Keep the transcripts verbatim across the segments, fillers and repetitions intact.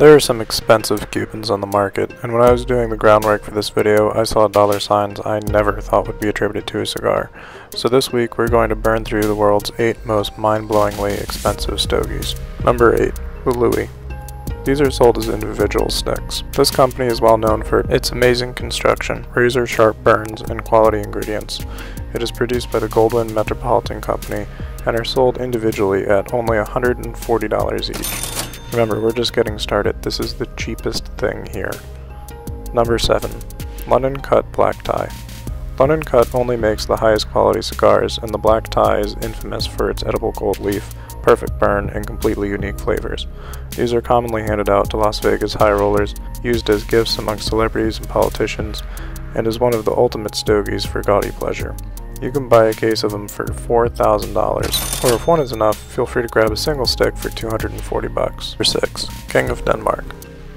There are some expensive coupons on the market, and when I was doing the groundwork for this video, I saw dollar signs I never thought would be attributed to a cigar. So this week we're going to burn through the world's eight most mind-blowingly expensive stogies. Number eight. The Lului. These are sold as individual sticks. This company is well known for its amazing construction, razor-sharp burns, and quality ingredients. It is produced by the Goldwyn Metropolitan Company and are sold individually at only one hundred forty dollars each. Remember, we're just getting started. This is the cheapest thing here. Number seven. London Cut Black Tie. London Cut only makes the highest quality cigars, and the Black Tie is infamous for its edible gold leaf, perfect burn, and completely unique flavors. These are commonly handed out to Las Vegas high rollers, used as gifts among celebrities and politicians, and is one of the ultimate stogies for gaudy pleasure. You can buy a case of them for four thousand dollars, or if one is enough, feel free to grab a single stick for two hundred forty bucks. Number six. King of Denmark.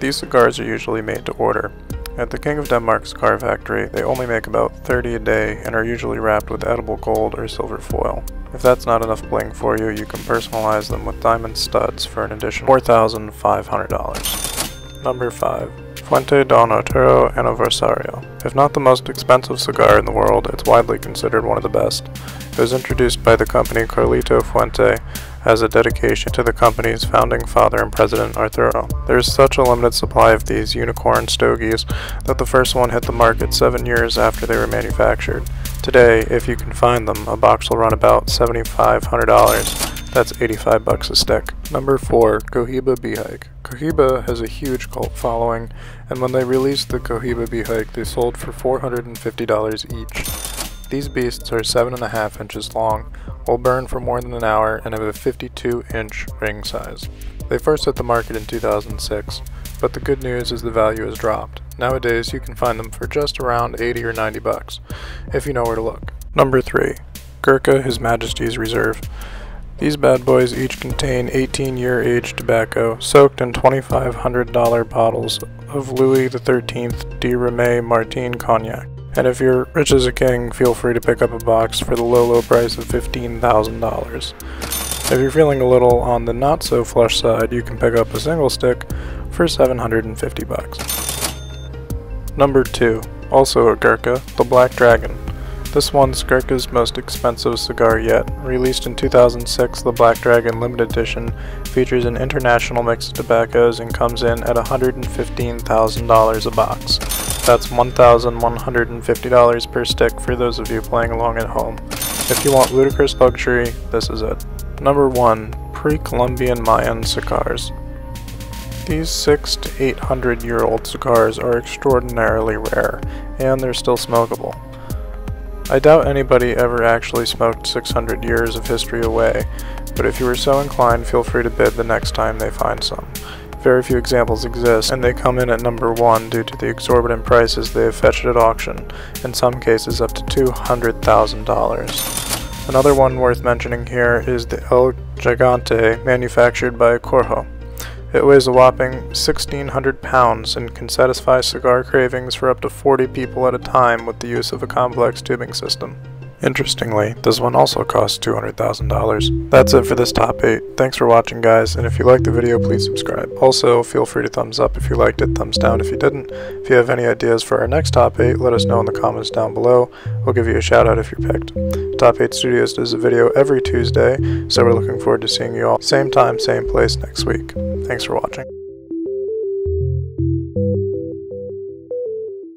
These cigars are usually made to order. At the King of Denmark cigar factory, they only make about thirty a day and are usually wrapped with edible gold or silver foil. If that's not enough bling for you, you can personalize them with diamond studs for an additional four thousand five hundred dollars. Number five. Fuente Don Arturo Anniversario. If not the most expensive cigar in the world, it's widely considered one of the best. It was introduced by the company Carlito Fuente as a dedication to the company's founding father and president Arturo. There is such a limited supply of these unicorn stogies that the first one hit the market seven years after they were manufactured. Today, if you can find them, a box will run about seven thousand five hundred dollars. That's eighty-five bucks a stick. Number four. Cohiba Behike. Cohiba has a huge cult following, and when they released the Cohiba Behike, they sold for four hundred fifty dollars each. These beasts are seven and a half inches long, will burn for more than an hour, and have a fifty-two inch ring size. They first hit the market in two thousand six, but the good news is the value has dropped. Nowadays, you can find them for just around eighty or ninety bucks, if you know where to look. Number three. Gurkha His Majesty's Reserve. These bad boys each contain eighteen year aged tobacco soaked in twenty-five hundred dollar bottles of Louis the thirteenth de Rémy Martin Cognac. And if you're rich as a king, feel free to pick up a box for the low, low price of fifteen thousand dollars. If you're feeling a little on the not so flush side, you can pick up a single stick for seven hundred fifty bucks. Number two. Also a Gurkha, the Black Dragon. This one's Gurkha's most expensive cigar yet. Released in two thousand six, the Black Dragon Limited Edition features an international mix of tobaccos and comes in at one hundred fifteen thousand dollars a box. That's one thousand one hundred fifty dollars per stick for those of you playing along at home. If you want ludicrous luxury, this is it. Number one. Pre-Columbian Mayan cigars. These six to eight hundred year old cigars are extraordinarily rare, and they're still smokable. I doubt anybody ever actually smoked six hundred years of history away, but if you were so inclined, feel free to bid the next time they find some. Very few examples exist, and they come in at number one due to the exorbitant prices they have fetched at auction, in some cases up to two hundred thousand dollars. Another one worth mentioning here is the El Gigante, manufactured by Corjo. It weighs a whopping sixteen hundred pounds and can satisfy cigar cravings for up to forty people at a time with the use of a complex tubing system. Interestingly, this one also costs two hundred thousand dollars. That's it for this top eight. Thanks for watching, guys, and if you liked the video, please subscribe. Also, feel free to thumbs up if you liked it, thumbs down if you didn't. If you have any ideas for our next top eight, let us know in the comments down below. We'll give you a shout out if you're picked. Top eight Studios does a video every Tuesday, so we're looking forward to seeing you all same time, same place next week. Thanks for watching.